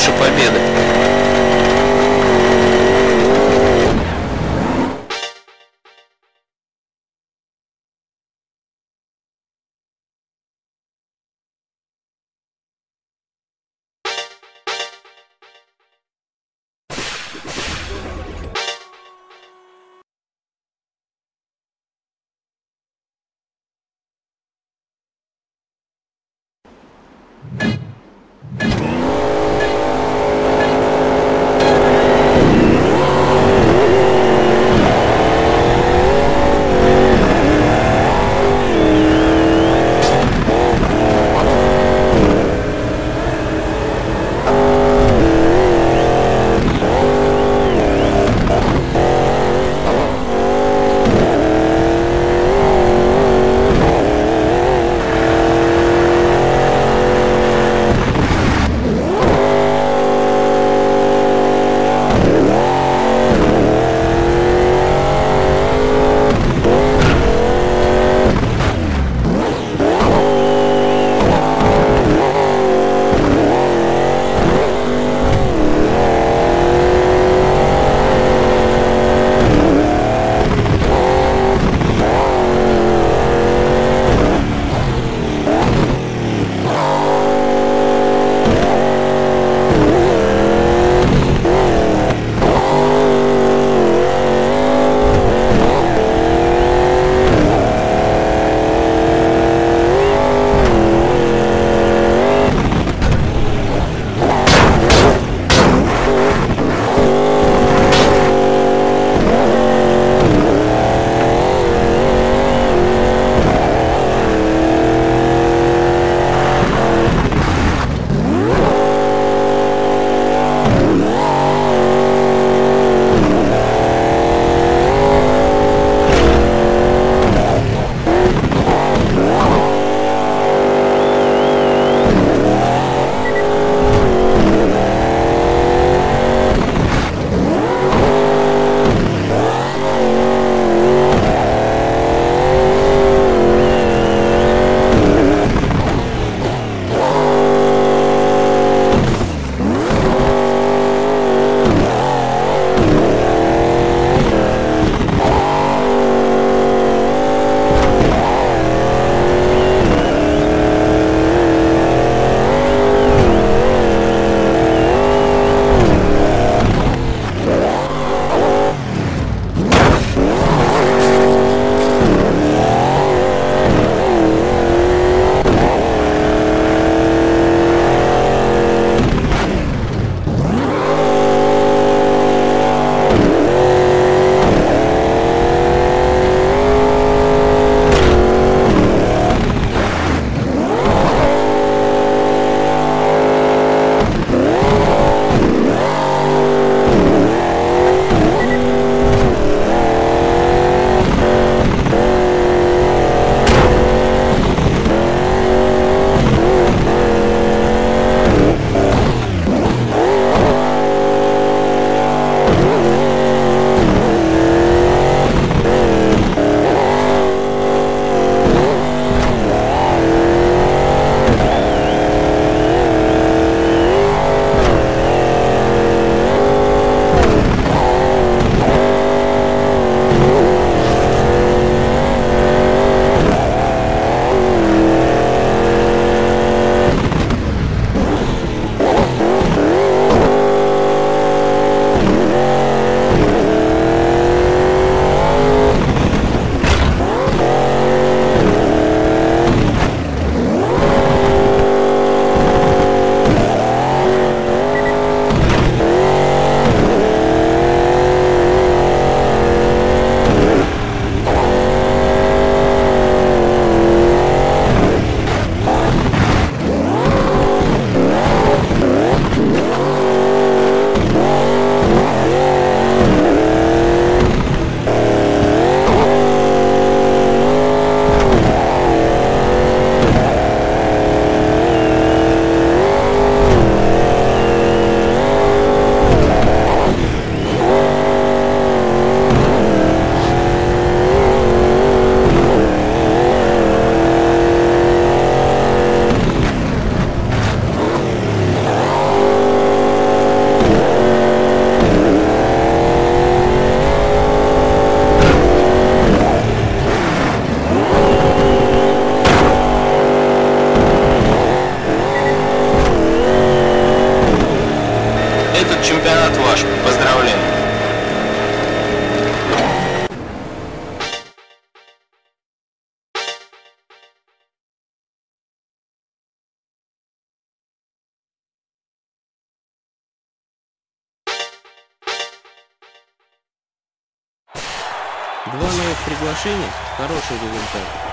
меньше победы. 2 новых приглашения, хороший результат.